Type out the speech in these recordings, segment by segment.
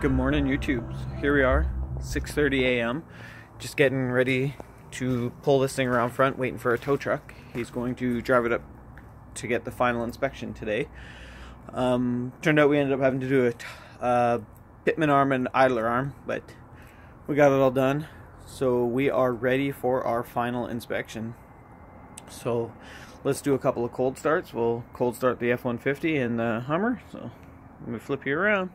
Good morning, YouTube. Here we are, 6:30 a.m. Just getting ready to pull this thing around front, waiting for a tow truck. He's going to drive it up to get the final inspection today. Turned out we ended up having to do a Pitman arm and idler arm, but we got it all done. So we are ready for our final inspection. So let's do a couple of cold starts. We'll cold start the F-150 and the Hummer. So let me flip you around.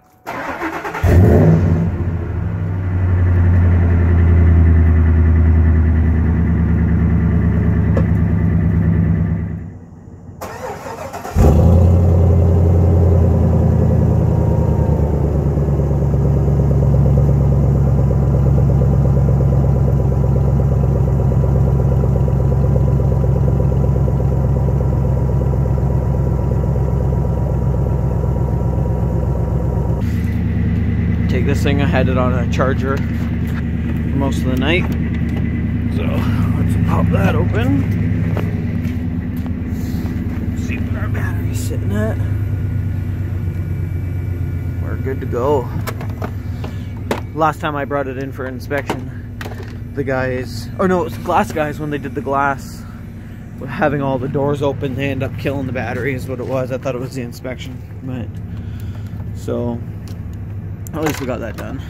This thing, I had it on a charger for most of the night, so let's pop that open, see what our battery's sitting at. We're good to go. Last time I brought it in for inspection, the guys, or no, it was the glass guys, when they did the glass, having all the doors open, they end up killing the battery is what it was. I thought it was the inspection, but so at least we got that done.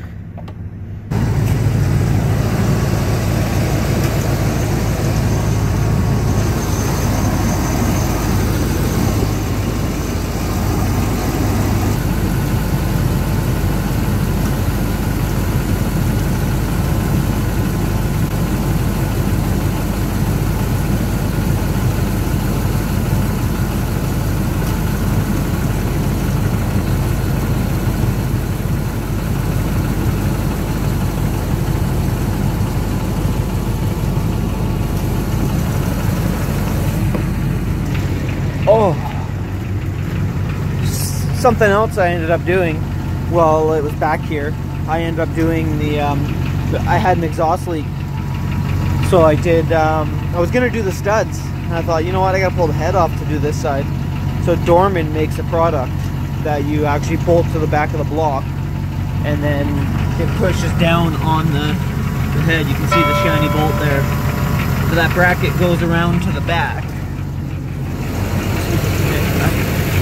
Oh, something else I ended up doing while it was back here. I ended up doing the, I had an exhaust leak. So I did, I was going to do the studs. And I thought, you know what, I got to pull the head off to do this side. So Dorman makes a product that you actually bolt to the back of the block. And then it pushes down on the head. You can see the shiny bolt there. So that bracket goes around to the back.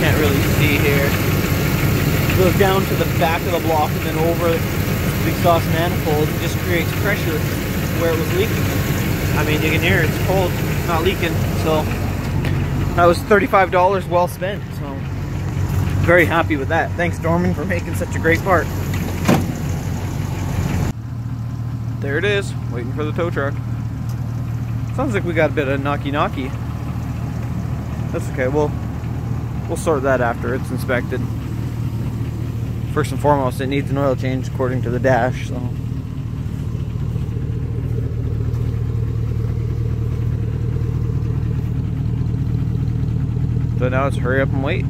Can't really see here. It goes down to the back of the block and then over the exhaust manifold and just creates pressure where it was leaking. I mean, you can hear it's cold, it's not leaking. So that was $35 well spent. So very happy with that. Thanks, Dorman, for making such a great part. There it is, waiting for the tow truck. Sounds like we got a bit of knocky-knocky. That's okay. We'll sort that after it's inspected. First and foremost, it needs an oil change according to the dash, so. So now it's hurry up and wait.